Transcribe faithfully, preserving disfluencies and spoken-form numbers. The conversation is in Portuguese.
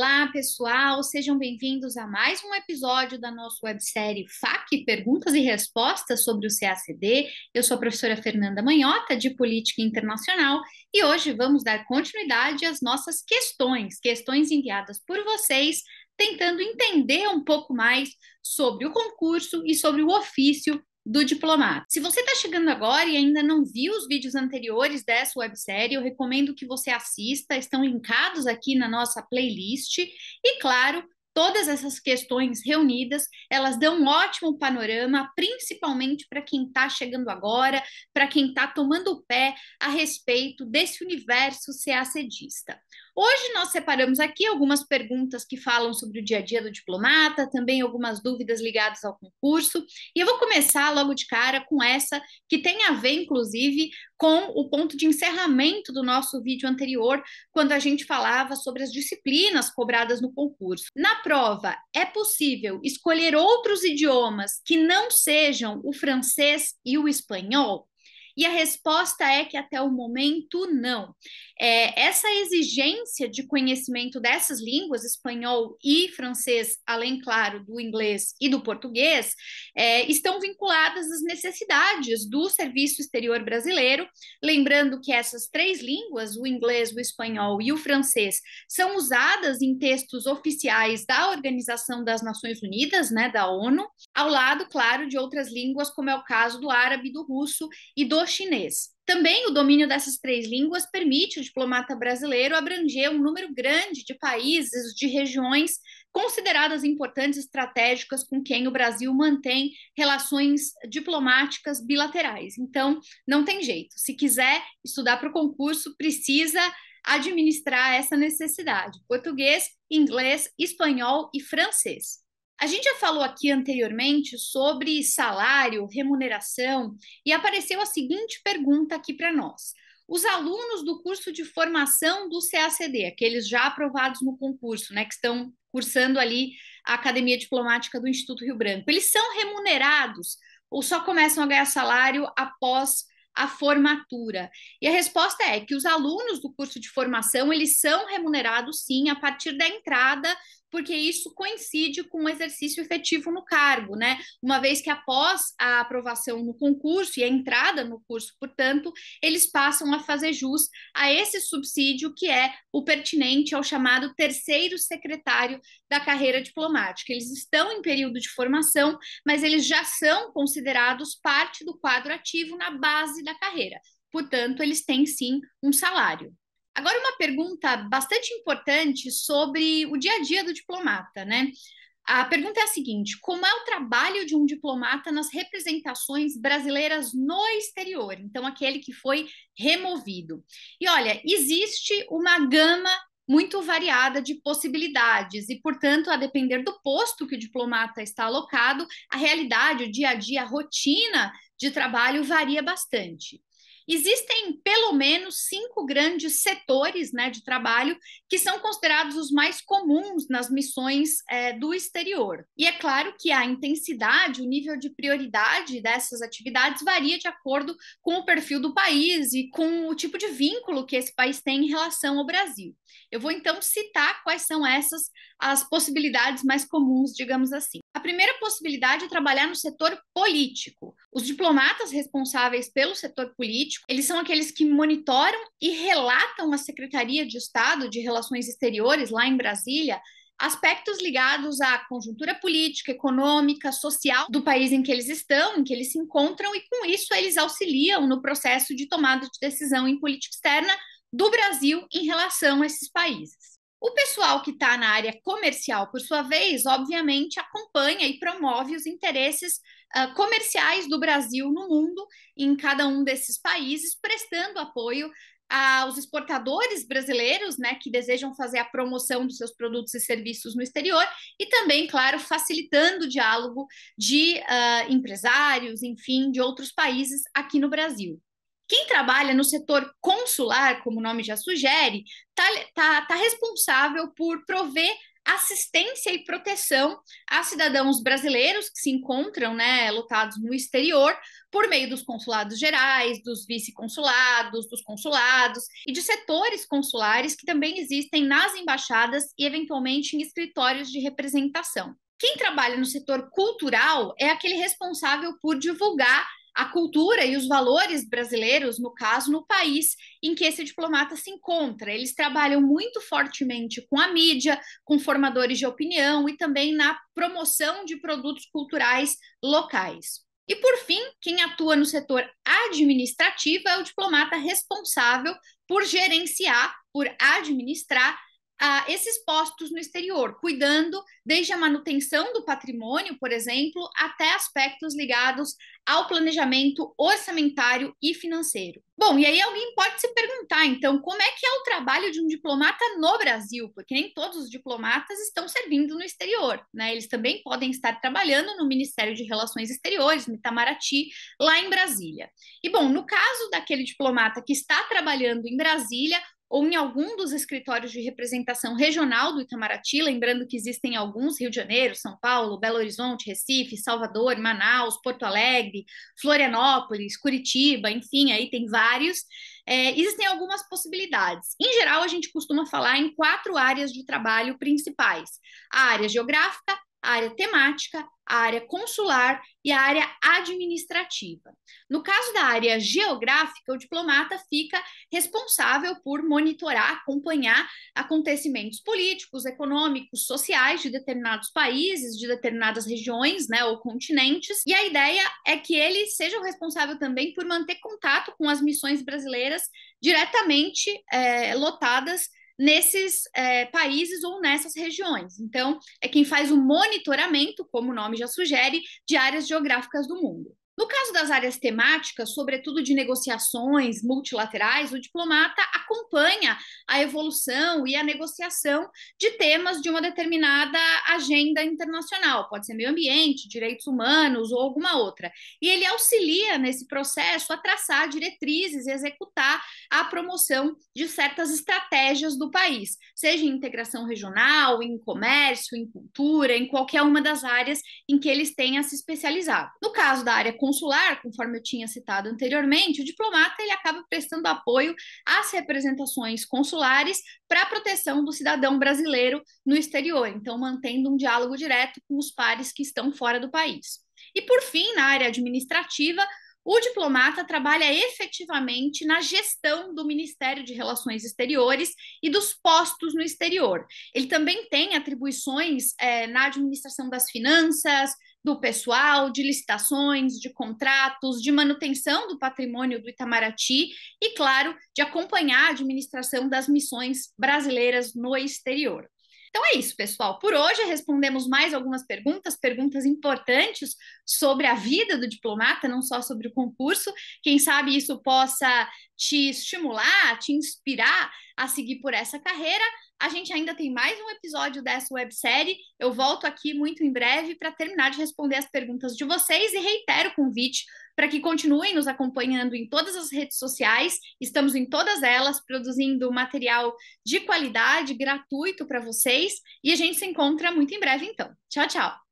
Olá, pessoal, sejam bem-vindos a mais um episódio da nossa websérie F A Q, Perguntas e Respostas sobre o C A C D. Eu sou a professora Fernanda Magnotta, de Política Internacional, e hoje vamos dar continuidade às nossas questões, questões enviadas por vocês, tentando entender um pouco mais sobre o concurso e sobre o ofício do diplomata. Se você está chegando agora e ainda não viu os vídeos anteriores dessa websérie, eu recomendo que você assista, estão linkados aqui na nossa playlist. E claro, todas essas questões reunidas, elas dão um ótimo panorama, principalmente para quem está chegando agora, para quem está tomando o pé a respeito desse universo CACDista. Hoje nós separamos aqui algumas perguntas que falam sobre o dia a dia do diplomata, também algumas dúvidas ligadas ao concurso, e eu vou começar logo de cara com essa que tem a ver, inclusive, com o ponto de encerramento do nosso vídeo anterior, quando a gente falava sobre as disciplinas cobradas no concurso. Na prova, é possível escolher outros idiomas que não sejam o francês e o espanhol? E a resposta é que até o momento não. É, essa exigência de conhecimento dessas línguas, espanhol e francês, além, claro, do inglês e do português, é, estão vinculadas às necessidades do Serviço Exterior Brasileiro. Lembrando que essas três línguas, o inglês, o espanhol e o francês, são usadas em textos oficiais da Organização das Nações Unidas, né, da ONU, ao lado, claro, de outras línguas, como é o caso do árabe, do russo e do chinês. Também o domínio dessas três línguas permite ao diplomata brasileiro abranger um número grande de países, de regiões consideradas importantes estratégicas com quem o Brasil mantém relações diplomáticas bilaterais. Então, não tem jeito. Se quiser estudar para o concurso, precisa administrar essa necessidade: português, inglês, espanhol e francês. A gente já falou aqui anteriormente sobre salário, remuneração, e apareceu a seguinte pergunta aqui para nós. Os alunos do curso de formação do C A C D, aqueles já aprovados no concurso, né, que estão cursando ali a Academia Diplomática do Instituto Rio Branco, eles são remunerados ou só começam a ganhar salário após a formatura? E a resposta é que os alunos do curso de formação, eles são remunerados sim a partir da entrada, porque isso coincide com o exercício efetivo no cargo, né? Uma vez que após a aprovação no concurso e a entrada no curso, portanto, eles passam a fazer jus a esse subsídio que é o pertinente ao chamado terceiro secretário da carreira diplomática. Eles estão em período de formação, mas eles já são considerados parte do quadro ativo na base da carreira. Portanto, eles têm sim um salário. Agora, uma pergunta bastante importante sobre o dia a dia do diplomata, né? A pergunta é a seguinte: como é o trabalho de um diplomata nas representações brasileiras no exterior? Então, aquele que foi removido. E olha, existe uma gama muito variada de possibilidades e, portanto, a depender do posto que o diplomata está alocado, a realidade, o dia a dia, a rotina de trabalho varia bastante. Existem pelo menos cinco grandes setores, né, de trabalho que são considerados os mais comuns nas missões é, do exterior. E é claro que a intensidade, o nível de prioridade dessas atividades varia de acordo com o perfil do país e com o tipo de vínculo que esse país tem em relação ao Brasil. Eu vou então citar quais são essas as possibilidades mais comuns, digamos assim. A primeira possibilidade é trabalhar no setor político. Os diplomatas responsáveis pelo setor político, eles são aqueles que monitoram e relatam à Secretaria de Estado de Relações Exteriores, lá em Brasília, aspectos ligados à conjuntura política, econômica, social do país em que eles estão, em que eles se encontram, e com isso eles auxiliam no processo de tomada de decisão em política externa do Brasil em relação a esses países. O pessoal que está na área comercial, por sua vez, obviamente acompanha e promove os interesses uh, comerciais do Brasil no mundo, em cada um desses países, prestando apoio aos exportadores brasileiros, né, que desejam fazer a promoção dos seus produtos e serviços no exterior e também, claro, facilitando o diálogo de uh, empresários, enfim, de outros países aqui no Brasil. Quem trabalha no setor consular, como o nome já sugere, está tá, tá responsável por prover assistência e proteção a cidadãos brasileiros que se encontram, né, lotados no exterior, por meio dos consulados gerais, dos vice-consulados, dos consulados e de setores consulares que também existem nas embaixadas e, eventualmente, em escritórios de representação. Quem trabalha no setor cultural é aquele responsável por divulgar a cultura e os valores brasileiros, no caso, no país em que esse diplomata se encontra. Eles trabalham muito fortemente com a mídia, com formadores de opinião e também na promoção de produtos culturais locais. E, por fim, quem atua no setor administrativo é o diplomata responsável por gerenciar, por administrar Uh, esses postos no exterior, cuidando desde a manutenção do patrimônio, por exemplo, até aspectos ligados ao planejamento orçamentário e financeiro. Bom, e aí alguém pode se perguntar, então, como é que é o trabalho de um diplomata no Brasil? Porque nem todos os diplomatas estão servindo no exterior, né? Eles também podem estar trabalhando no Ministério de Relações Exteriores, no Itamaraty, lá em Brasília. E, bom, no caso daquele diplomata que está trabalhando em Brasília, ou em algum dos escritórios de representação regional do Itamaraty, lembrando que existem alguns, Rio de Janeiro, São Paulo, Belo Horizonte, Recife, Salvador, Manaus, Porto Alegre, Florianópolis, Curitiba, enfim, aí tem vários, é, existem algumas possibilidades. Em geral, a gente costuma falar em quatro áreas de trabalho principais: a área geográfica, a área temática, a área consular e a área administrativa. No caso da área geográfica, o diplomata fica responsável por monitorar, acompanhar acontecimentos políticos, econômicos, sociais de determinados países, de determinadas regiões, né, ou continentes, e a ideia é que ele seja o responsável também por manter contato com as missões brasileiras diretamente é, lotadas nesses é, países ou nessas regiões. Então, é quem faz o monitoramento, como o nome já sugere, de áreas geográficas do mundo. No caso das áreas temáticas, sobretudo de negociações multilaterais, o diplomata acompanha a evolução e a negociação de temas de uma determinada agenda internacional, pode ser meio ambiente, direitos humanos ou alguma outra. E ele auxilia nesse processo a traçar diretrizes e executar a promoção de certas estratégias do país, seja em integração regional, em comércio, em cultura, em qualquer uma das áreas em que eles tenham se especializado. No caso da área consular, conforme eu tinha citado anteriormente, o diplomata ele acaba prestando apoio às representações consulares para a proteção do cidadão brasileiro no exterior, então mantendo um diálogo direto com os pares que estão fora do país. E por fim, na área administrativa, o diplomata trabalha efetivamente na gestão do Ministério de Relações Exteriores e dos postos no exterior. Ele também tem atribuições é, na administração das finanças, do pessoal, de licitações, de contratos, de manutenção do patrimônio do Itamaraty e, claro, de acompanhar a administração das missões brasileiras no exterior. Então é isso, pessoal. Por hoje respondemos mais algumas perguntas, perguntas importantes sobre a vida do diplomata, não só sobre o concurso. Quem sabe isso possa te estimular, te inspirar a seguir por essa carreira. A gente ainda tem mais um episódio dessa websérie. Eu volto aqui muito em breve para terminar de responder as perguntas de vocês e reitero o convite para que continuem nos acompanhando em todas as redes sociais. Estamos em todas elas, produzindo material de qualidade, gratuito para vocês. E a gente se encontra muito em breve, então. Tchau, tchau!